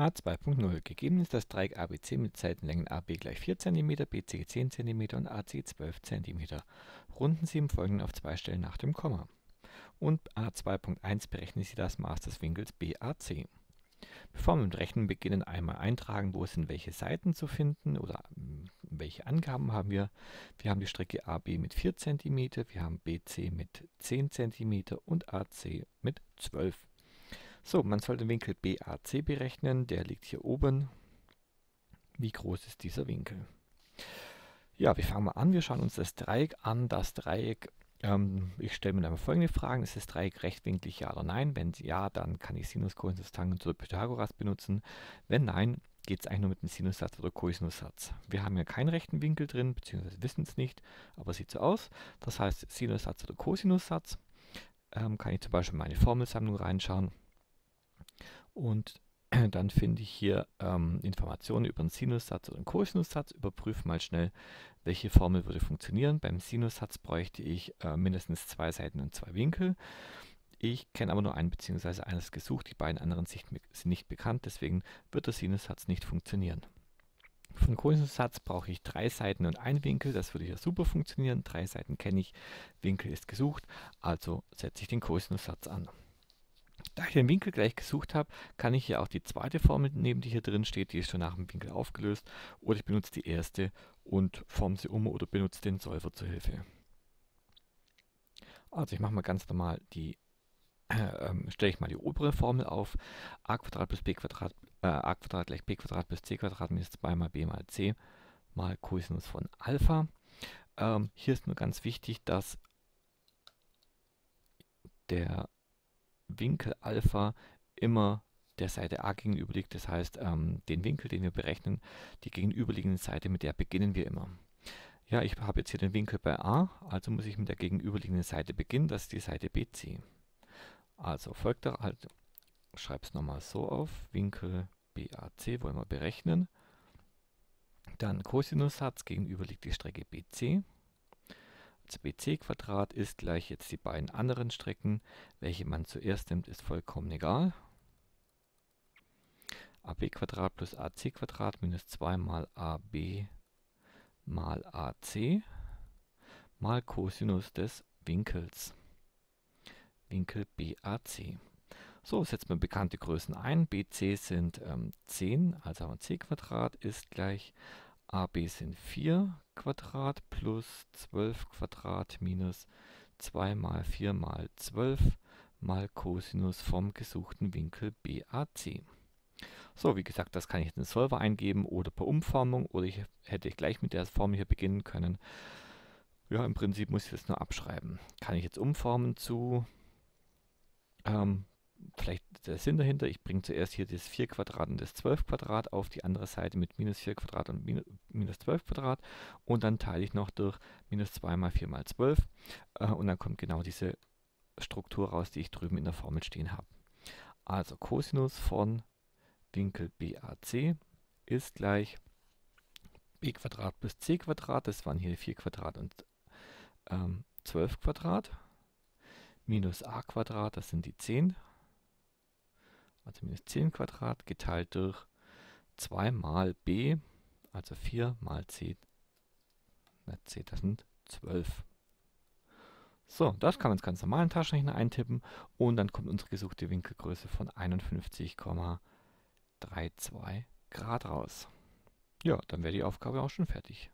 A 2.0. Gegeben ist das Dreieck ABC mit Seitenlängen AB gleich 4 cm, BC 10 cm und AC 12 cm. Runden Sie im Folgenden auf zwei Stellen nach dem Komma. Und A 2.1 berechnen Sie das Maß des Winkels BAC. Bevor wir mit Rechnen beginnen, einmal eintragen, wo sind welche Seiten zu finden oder welche Angaben haben wir. Wir haben die Strecke AB mit 4 cm, wir haben BC mit 10 cm und AC mit 12 cm. So, man soll den Winkel BAC berechnen, der liegt hier oben. Wie groß ist dieser Winkel? Ja, wir fangen mal an, wir schauen uns das Dreieck an. Das Dreieck, ich stelle mir dann mal folgende Fragen. Ist das Dreieck rechtwinklig, ja oder nein? Wenn ja, dann kann ich Sinus, Cosinus, Tangens oder Pythagoras benutzen. Wenn nein, geht es eigentlich nur mit dem Sinussatz oder Cosinussatz. Wir haben ja keinen rechten Winkel drin, beziehungsweise wissen es nicht, aber sieht so aus. Das heißt, Sinussatz oder Cosinussatz. Kann ich zum Beispiel meine Formelsammlung reinschauen. Und dann finde ich hier Informationen über einen Sinussatz oder einen Cosinussatz. Überprüfe mal schnell, welche Formel würde funktionieren. Beim Sinussatz bräuchte ich mindestens zwei Seiten und zwei Winkel. Ich kenne aber nur einen bzw. eines gesucht. Die beiden anderen sind nicht bekannt, deswegen wird der Sinussatz nicht funktionieren. Für einen Cosinussatz brauche ich drei Seiten und einen Winkel. Das würde hier super funktionieren. Drei Seiten kenne ich, Winkel ist gesucht, also setze ich den Cosinussatz an. Da ich den Winkel gleich gesucht habe, kann ich hier auch die zweite Formel nehmen, die hier drin steht, die ist schon nach dem Winkel aufgelöst, oder ich benutze die erste und forme sie um oder benutze den Solver zur Hilfe. Also ich mache mal ganz normal die, stelle ich mal die obere Formel auf, a Quadrat gleich b Quadrat plus c Quadrat minus 2 mal b mal c mal Cosinus von Alpha. Hier ist nur ganz wichtig, dass der Winkel Alpha immer der Seite A gegenüber liegt, das heißt, den Winkel, den wir berechnen, die gegenüberliegende Seite, mit der beginnen wir immer. Ja, ich habe jetzt hier den Winkel bei A, also muss ich mit der gegenüberliegenden Seite beginnen, das ist die Seite BC. Also folgt da halt, schreibe es nochmal so auf, Winkel BAC wollen wir berechnen, dann Cosinussatz, gegenüber liegt die Strecke BC. BC² ist gleich jetzt die beiden anderen Strecken. Welche man zuerst nimmt, ist vollkommen egal. AB² plus AC² minus 2 mal AB mal AC mal Cosinus des Winkels. Winkel BAC. So, setzt man bekannte Größen ein. BC sind 10, also haben wir C² ist gleich AB sind 4² plus 12² minus 2 mal 4 mal 12 mal Cosinus vom gesuchten Winkel BAC. So, wie gesagt, das kann ich jetzt in den Solver eingeben oder per Umformung, oder ich hätte gleich mit der Formel hier beginnen können. Ja, im Prinzip muss ich das nur abschreiben. Kann ich jetzt umformen zu, vielleicht der Sinn dahinter, ich bringe zuerst hier das 4² und das 12² auf die andere Seite mit minus 4² und minus 12² und dann teile ich noch durch minus 2 mal 4 mal 12 und dann kommt genau diese Struktur raus, die ich drüben in der Formel stehen habe. Also Cosinus von Winkel BAC ist gleich B² plus C², das waren hier 4² und 12², minus A², das sind die 10, also minus 10² geteilt durch 2 mal b, also 4 mal c, das sind 12. So, das kann man jetzt ganz normal in den Taschenrechner eintippen und dann kommt unsere gesuchte Winkelgröße von 51,32 Grad raus. Ja, dann wäre die Aufgabe auch schon fertig.